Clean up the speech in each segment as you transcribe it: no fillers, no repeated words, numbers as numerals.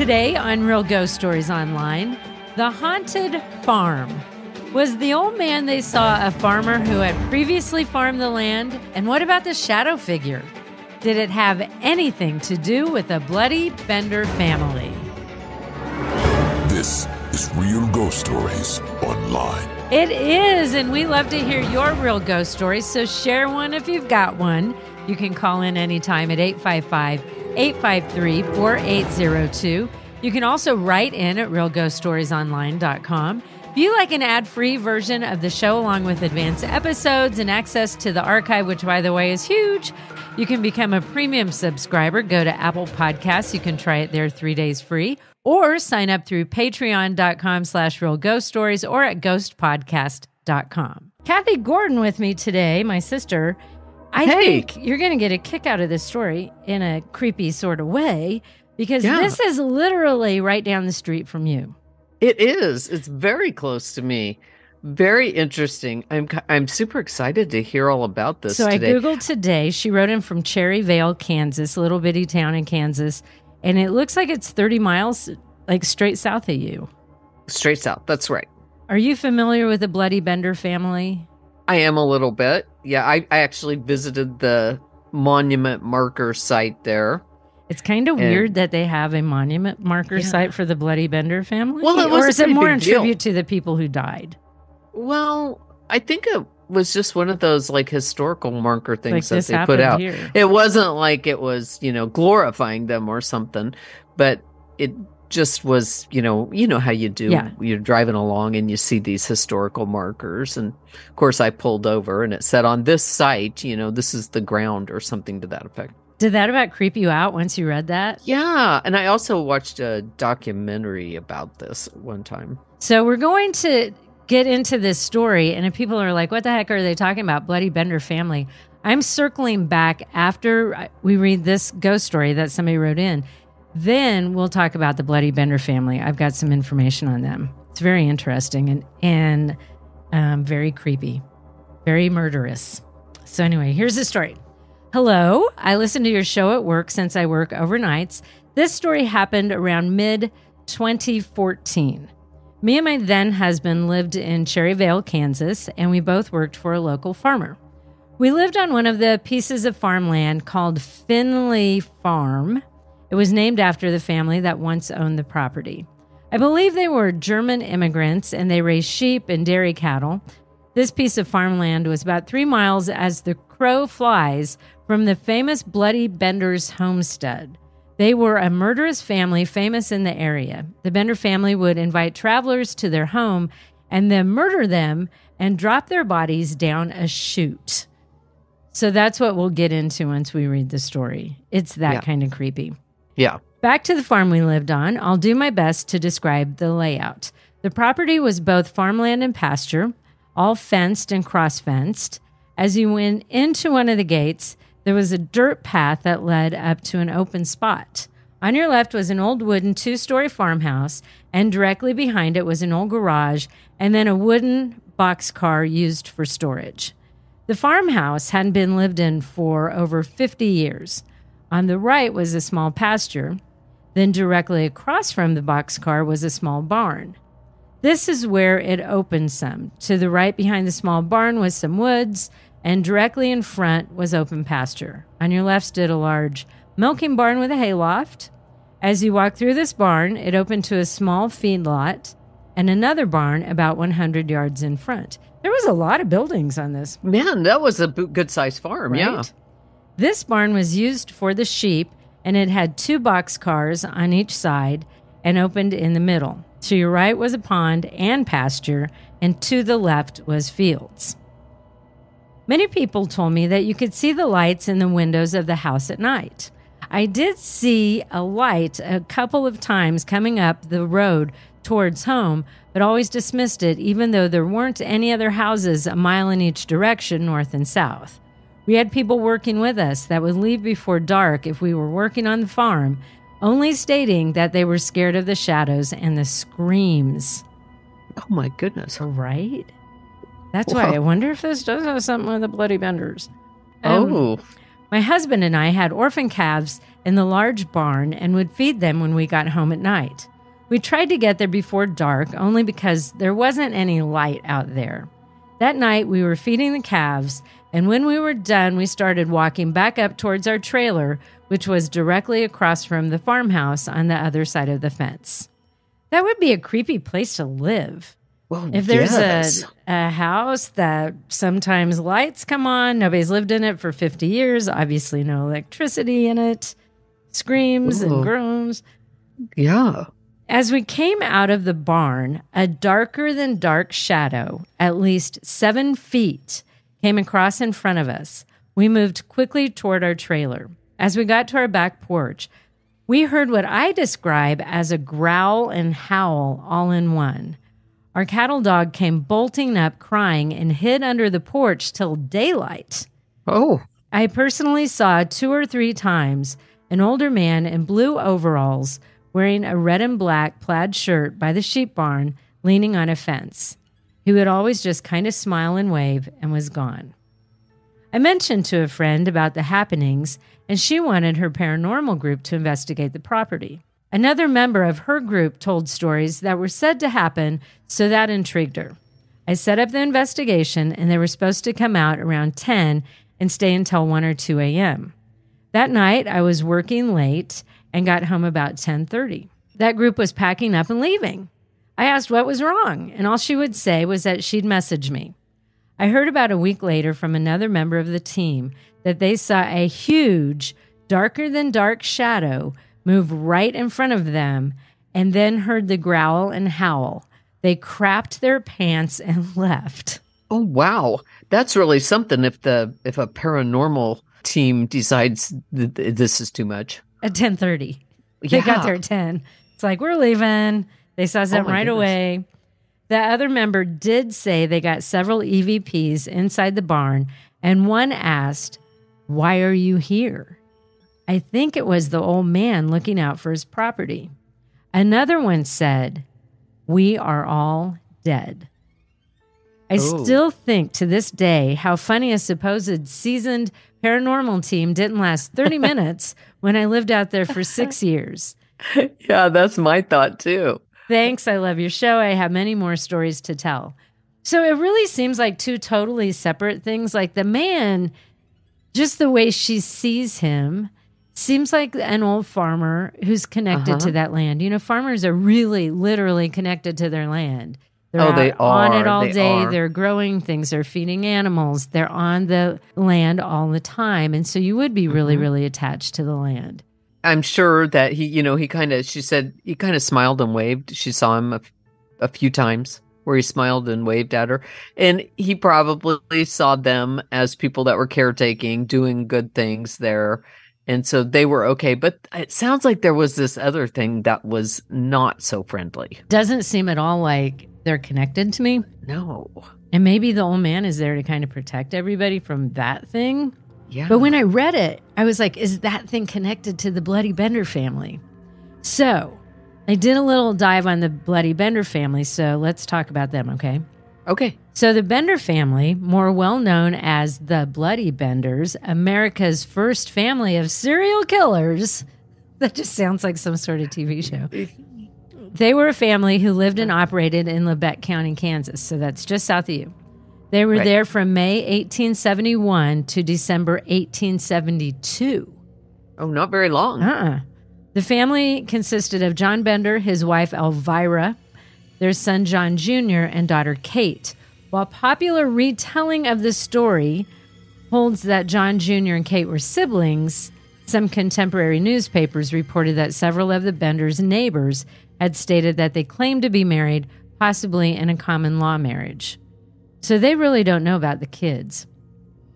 Today on Real Ghost Stories Online, the haunted farm. Was the old man they saw a farmer who had previously farmed the land? And what about the shadow figure? Did it have anything to do with the Bloody Bender family? This is Real Ghost Stories Online. It is, and we love to hear your real ghost stories, so share one if you've got one. You can call in anytime at 855-853-4802. You can also write in at realghoststoriesonline.com. If you like an ad-free version of the show along with advanced episodes and access to the archive, which, by the way, is huge, you can become a premium subscriber. Go to Apple Podcasts. You can try it there 3 days free, or sign up through patreon.com/realghoststories or at ghostpodcast.com. Kathy Gordon with me today, my sister. I think you're going to get a kick out of this story in a creepy sort of way, because this is literally right down the street from you. It is. It's very close to me. Very interesting. I'm super excited to hear all about this today. I Googled today. She wrote in from Cherryvale, Kansas, a little bitty town in Kansas. And it looks like it's 30 miles, like straight south of you. Straight south. That's right. Are you familiar with the Bloody Bender family? I am a little bit. Yeah, I actually visited the monument marker site there. It's kind of weird that they have a monument marker site for the Bloody Bender family. Well, it was or is it more in tribute to the people who died? Well, I think it was just one of those like historical marker things like that they put out. Here. It wasn't like it was, you know, glorifying them or something, but it just was, you know how you do. Yeah. You're driving along and you see these historical markers. And of course, I pulled over and it said on this site, you know, this is the ground or something to that effect. Did that about creep you out once you read that? Yeah, and I also watched a documentary about this one time. So we're going to get into this story, and if people are like, what the heck are they talking about, Bloody Bender family? I'm circling back after we read this ghost story that somebody wrote in. Then we'll talk about the Bloody Bender family. I've got some information on them. It's very interesting and very creepy, very murderous. So anyway, here's the story. Hello, I listen to your show at work since I work overnights. This story happened around mid-2014. Me and my then-husband lived in Cherryvale, Kansas, and we both worked for a local farmer. We lived on one of the pieces of farmland called Finley Farm. It was named after the family that once owned the property. I believe they were German immigrants, and they raised sheep and dairy cattle. This piece of farmland was about 3 miles as the crow flies from the famous Bloody Bender's homestead. They were a murderous family famous in the area. The Bender family would invite travelers to their home and then murder them and drop their bodies down a chute. So that's what we'll get into once we read the story. It's that kind of creepy. Yeah. Back to the farm we lived on. I'll do my best to describe the layout. The property was both farmland and pasture, all fenced and cross-fenced. As you went into one of the gates, there was a dirt path that led up to an open spot. On your left was an old wooden 2-story farmhouse, and directly behind it was an old garage and then a wooden boxcar used for storage. The farmhouse hadn't been lived in for over 50 years. On the right was a small pasture. Then directly across from the boxcar was a small barn. This is where it opened some. To the right behind the small barn was some woods, and directly in front was open pasture. On your left stood a large milking barn with a hayloft. As you walked through this barn, it opened to a small feedlot and another barn about 100 yards in front. There was a lot of buildings on this. Man, that was a good-sized farm, right? Yeah. This barn was used for the sheep, and it had 2 boxcars on each side and opened in the middle. To your right was a pond and pasture, and to the left was fields. Many people told me that you could see the lights in the windows of the house at night. I did see a light a couple of times coming up the road towards home, but always dismissed it, even though there weren't any other houses a mile in each direction, north and south. We had people working with us that would leave before dark if we were working on the farm, only stating that they were scared of the shadows and the screams. Oh, my goodness. Right? That's why I wonder if this does have something with the Bloody Benders. My husband and I had orphan calves in the large barn and would feed them when we got home at night. We tried to get there before dark only because there wasn't any light out there. That night, we were feeding the calves, and when we were done, we started walking back up towards our trailer, which was directly across from the farmhouse on the other side of the fence. That would be a creepy place to live. Well, if there's a house that sometimes lights come on, nobody's lived in it for 50 years, obviously no electricity in it, screams and groans. Yeah. As we came out of the barn, a darker than dark shadow, at least 7 feet, came across in front of us. We moved quickly toward our trailer. As we got to our back porch, we heard what I describe as a growl and howl all in one. Our cattle dog came bolting up, crying, and hid under the porch till daylight. Oh. I personally saw 2 or 3 times an older man in blue overalls wearing a red and black plaid shirt by the sheep barn, leaning on a fence. He would always just kind of smile and wave and was gone. I mentioned to a friend about the happenings, and she wanted her paranormal group to investigate the property. Another member of her group told stories that were said to happen, so that intrigued her. I set up the investigation, and they were supposed to come out around 10 and stay until 1 or 2 a.m. That night, I was working late and got home about 10:30. That group was packing up and leaving. I asked what was wrong, and all she would say was that she'd message me. I heard about a week later from another member of the team that they saw a huge, darker-than-dark shadow move right in front of them, and then heard the growl and howl. They crapped their pants and left. Oh, wow. That's really something if a paranormal team decides this is too much. At 10:30. Yeah. They got there at 10. It's like, we're leaving. They saw something away. The other member did say they got several EVPs inside the barn, and one asked, "Why are you here?" I think it was the old man looking out for his property. Another one said, "We are all dead." I still think to this day how funny a supposed seasoned paranormal team didn't last 30 minutes when I lived out there for 6 years. Yeah, that's my thought too. Thanks. I love your show. I have many more stories to tell. So it really seems like two totally separate things. Like the man, just the way she sees him, seems like an old farmer who's connected to that land. You know, farmers are really literally connected to their land. They're on it all day. They're growing things. They're feeding animals. They're on the land all the time. And so you would be really, really attached to the land. I'm sure that she said he kind of smiled and waved. She saw him a few times where he smiled and waved at her. And he probably saw them as people that were caretaking, doing good things there. And so they were okay. But it sounds like there was this other thing that was not so friendly. Doesn't seem at all like they're connected to me. No. And maybe the old man is there to kind of protect everybody from that thing. Yeah. But when I read it, I was like, is that thing connected to the Bloody Bender family? So I did a little dive on the Bloody Bender family. So let's talk about them, okay? Okay. So the Bender family, more well-known as the Bloody Benders, America's first family of serial killers. That just sounds like some sort of TV show. They were a family who lived and operated in Labette County, Kansas. So that's just south of you. They were there from May 1871 to December 1872. Oh, not very long. The family consisted of John Bender, his wife Elvira, their son John Jr., and daughter Kate. While popular retelling of the story holds that John Jr. and Kate were siblings, some contemporary newspapers reported that several of the Benders' neighbors had stated that they claimed to be married, possibly in a common-law marriage. So they really don't know about the kids.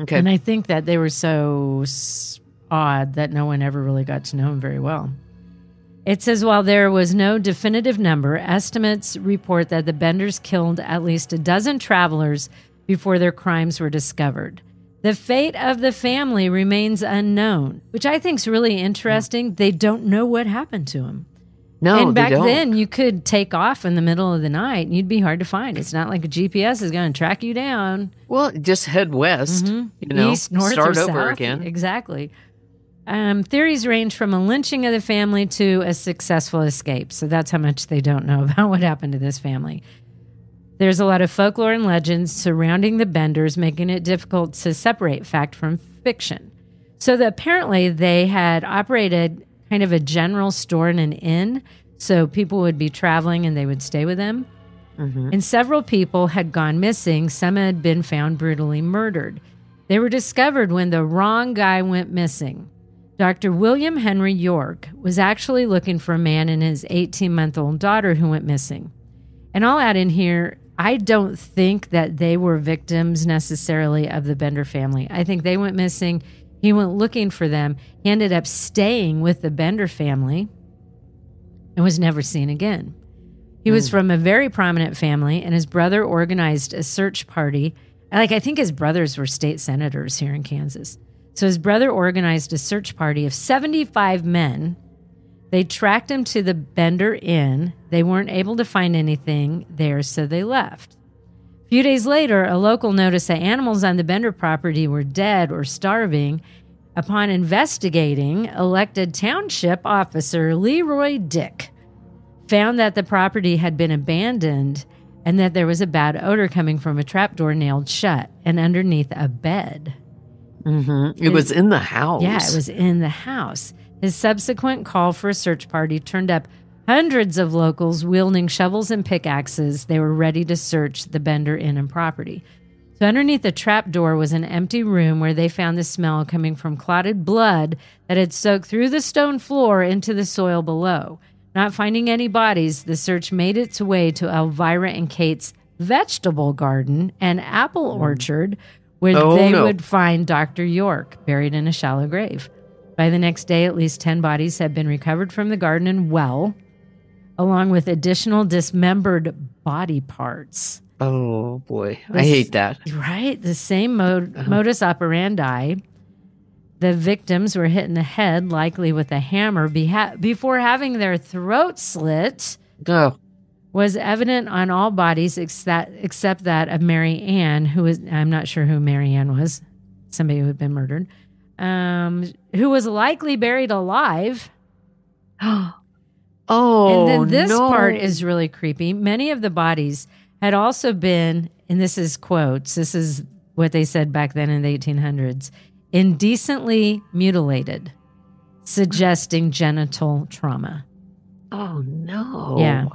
Okay. And I think that they were so odd that no one ever really got to know them very well. It says, while there was no definitive number, estimates report that the Benders killed at least a dozen travelers before their crimes were discovered. The fate of the family remains unknown, which I think is really interesting. They don't know what happened to them. No, and back then you could take off in the middle of the night and you'd be hard to find. It's not like a GPS is going to track you down. Well, just head west, you know, east, north, start or over south. Again. Exactly. Theories range from a lynching of the family to a successful escape. So that's how much they don't know about what happened to this family. There's a lot of folklore and legends surrounding the Benders, making it difficult to separate fact from fiction. So that apparently they had operated kind of a general store in an inn. So people would be traveling and they would stay with them. Mm-hmm. And several people had gone missing. Some had been found brutally murdered. They were discovered when the wrong guy went missing. Dr. William Henry York was actually looking for a man and his 18-month-old daughter who went missing. And I'll add in here, I don't think that they were victims necessarily of the Bender family. I think they went missing. He went looking for them. He ended up staying with the Bender family and was never seen again. He was from a very prominent family, and his brother organized a search party. Like, I think his brothers were state senators here in Kansas. So his brother organized a search party of 75 men. They tracked him to the Bender Inn. They weren't able to find anything there, so they left. A few days later, a local noticed that animals on the Bender property were dead or starving. Upon investigating, elected township officer Leroy Dick found that the property had been abandoned and that there was a bad odor coming from a trapdoor nailed shut and underneath a bed. Mm-hmm. It was in the house. Yeah, it was in the house. His subsequent call for a search party turned up hundreds of locals wielding shovels and pickaxes. They were ready to search the Bender Inn and property. So underneath the trapdoor was an empty room where they found the smell coming from clotted blood that had soaked through the stone floor into the soil below. Not finding any bodies, the search made its way to Elvira and Kate's vegetable garden and apple orchard, where would find Dr. York buried in a shallow grave. By the next day, at least 10 bodies had been recovered from the garden and well, along with additional dismembered body parts. Oh, boy. I hate that. Right? The same modus operandi. The victims were hit in the head, likely with a hammer, before having their throat slit. Was evident on all bodies except that of Mary Ann, who was, I'm not sure who Mary Ann was, somebody who had been murdered, who was likely buried alive. Oh, and then this part is really creepy. Many of the bodies had also been, and this is quotes, this is what they said back then in the 1800s, indecently mutilated, suggesting genital trauma. Oh, no. Yeah.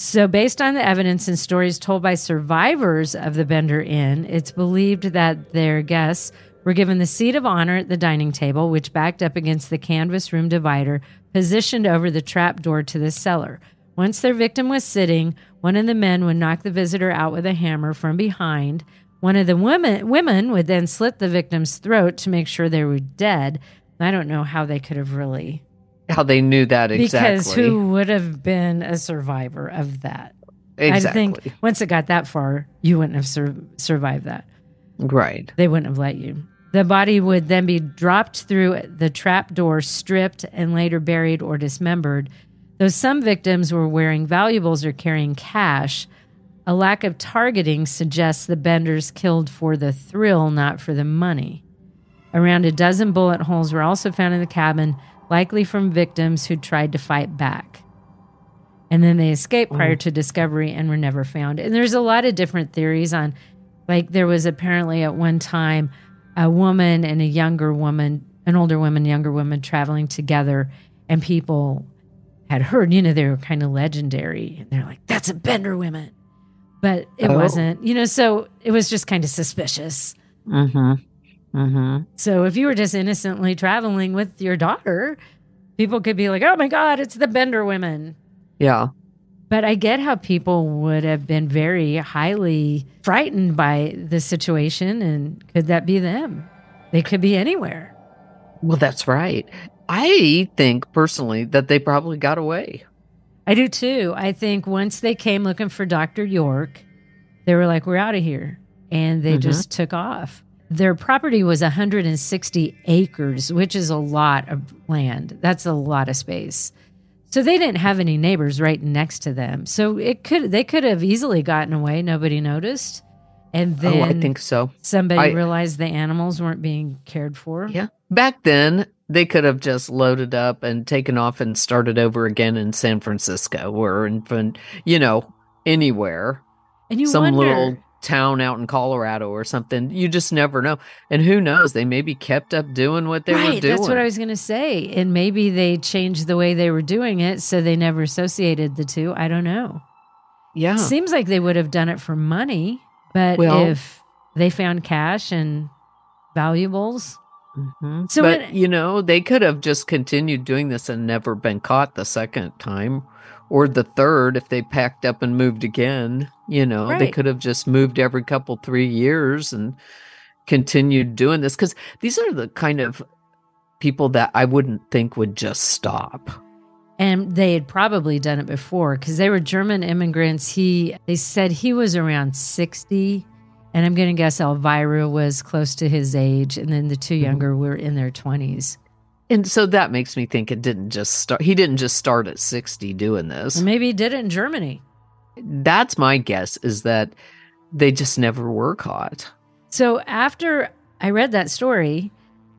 So based on the evidence and stories told by survivors of the Bender Inn, it's believed that their guests were given the seat of honor at the dining table, which backed up against the canvas room divider positioned over the trapdoor to the cellar. Once their victim was sitting, one of the men would knock the visitor out with a hammer from behind. One of the women would then slit the victim's throat to make sure they were dead. I don't know how they could have really... How they knew that exactly. Because who would have been a survivor of that? Exactly. I think once it got that far, you wouldn't have survived that. Right. They wouldn't have let you. The body would then be dropped through the trapdoor, stripped, and later buried or dismembered. Though some victims were wearing valuables or carrying cash, a lack of targeting suggests the Benders killed for the thrill, not for the money. Around a dozen bullet holes were also found in the cabin, likely from victims who tried to fight back. And then they escaped prior to discovery and were never found. And there's a lot of different theories on, like, there was apparently at one time a woman and a younger woman, an older woman, younger woman, traveling together, and people had heard, you know, they were kind of legendary, and they're like, that's a Bender woman. But it wasn't, you know, so it was just kind of suspicious. So if you were just innocently traveling with your daughter, people could be like, oh my God, it's the Bender women. Yeah. But I get how people would have been very highly frightened by the situation, and could that be them? They could be anywhere. Well, that's right. I think personally that they probably got away. I do too. I think once they came looking for Dr. York, they were like, we're out of here. And they just took off. Their property was 160 acres, which is a lot of land. That's a lot of space. So they didn't have any neighbors right next to them. So they could have easily gotten away. Nobody noticed. And then I think so. Somebody realized the animals weren't being cared for. Yeah. Back then, they could have just loaded up and taken off and started over again in San Francisco or in, you know, anywhere. And you little town out in Colorado or something. You just never know. And who knows? They maybe kept up doing what they were doing. That's what I was going to say. And maybe they changed the way they were doing it, so they never associated the two. I don't know. Yeah. It seems like they would have done it for money. But if they found cash and valuables. Mm-hmm. So but, you know, they could have just continued doing this and never been caught the second time or the third if they packed up and moved again. You know, right. They could have just moved every couple 3 years and continued doing this. Because these are the kind of people that I wouldn't think would just stop. And they had probably done it before because they were German immigrants. They said he was around 60, and I'm going to guess Elvira was close to his age, and then the two younger were in their 20s. And so that makes me think it didn't just start. He didn't just start at 60 doing this. Well, maybe he did it in Germany. That's my guess, is that they just never were caught. So after I read that story,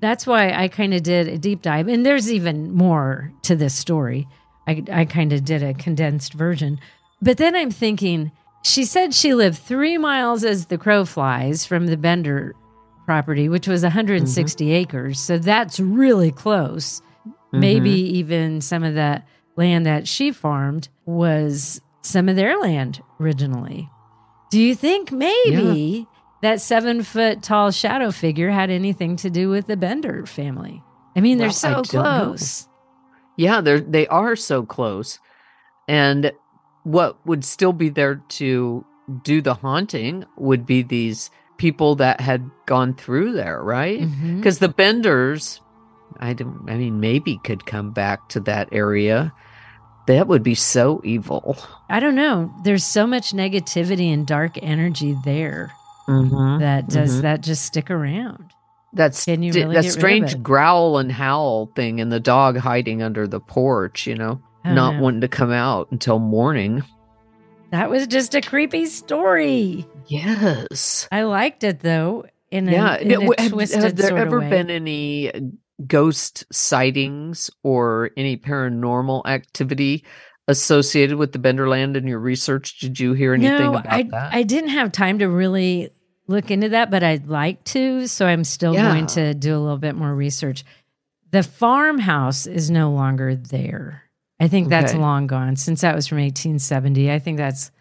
that's why I kind of did a deep dive. And there's even more to this story. I kind of did a condensed version. But then I'm thinking, she said she lived 3 miles as the crow flies from the Bender property, which was 160 acres. So that's really close. Mm-hmm. Maybe even some of that land that she farmed was some of their land originally. Do you think maybe... Yeah. That 7-foot-tall shadow figure had anything to do with the Bender family? I mean, they're so close. Yeah, they are so close. And what would still be there to do the haunting would be these people that had gone through there, right? Because the Benders, maybe could come back to that area. That would be so evil. I don't know. There's so much negativity and dark energy there. Mm-hmm. That does that just stick around? That's really that strange growl and howl thing, and the dog hiding under the porch, you know, not wanting to come out until morning. That was just a creepy story. Yes, I liked it though. Have there ever been any ghost sightings or any paranormal activity associated with the Benderland in your research? Did you hear anything about that? I didn't have time to really look into that, but I'd like to, so I'm still going to do a little bit more research. The farmhouse is no longer there. I think that's long gone. Since that was from 1870, I think that's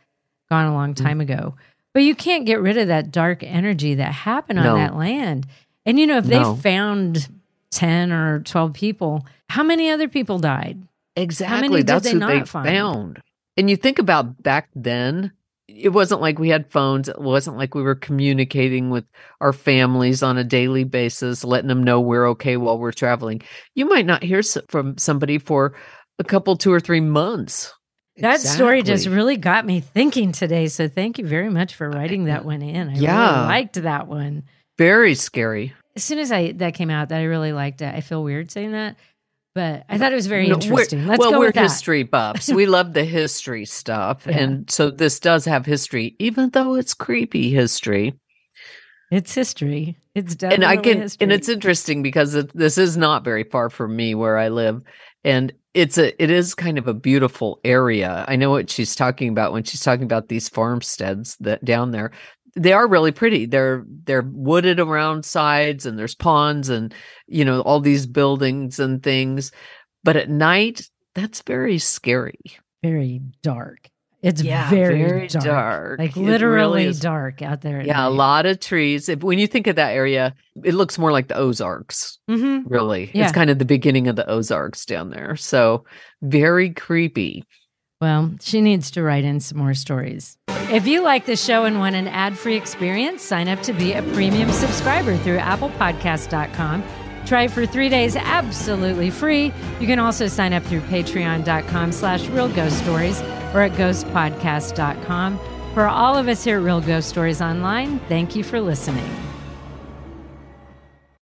gone a long time ago. But you can't get rid of that dark energy that happened on that land. And, you know, if they found 10 or 12 people, how many other people died? Exactly. That's who they found. And you think about back then, it wasn't like we had phones. It wasn't like we were communicating with our families on a daily basis, letting them know we're okay while we're traveling. You might not hear from somebody for a couple, 2 or 3 months. That story just really got me thinking today. So thank you very much for writing that one in. I really liked that one. Very scary. As soon as that came out, that I really liked it. I feel weird saying that. But I thought it was very interesting. We're history buffs. We love the history stuff. Yeah. And so this does have history, even though it's creepy history. It's history. It's definitely history. And it's interesting because this is not very far from me where I live. And it is kind of a beautiful area. I know what she's talking about when she's talking about these farmsteads that down there. They are really pretty. They're wooded around sides, and there's ponds, and you know, all these buildings and things. But at night, that's very scary, very dark. It's very dark. Like literally really dark out there. Yeah, night. A lot of trees. When you think of that area, it looks more like the Ozarks. Mm-hmm. Really, it's kind of the beginning of the Ozarks down there. So very creepy. Well, she needs to write in some more stories. If you like the show and want an ad-free experience, sign up to be a premium subscriber through applepodcast.com. Try for 3 days absolutely free. You can also sign up through patreon.com/realghoststories or at ghostpodcast.com. For all of us here at Real Ghost Stories Online, thank you for listening.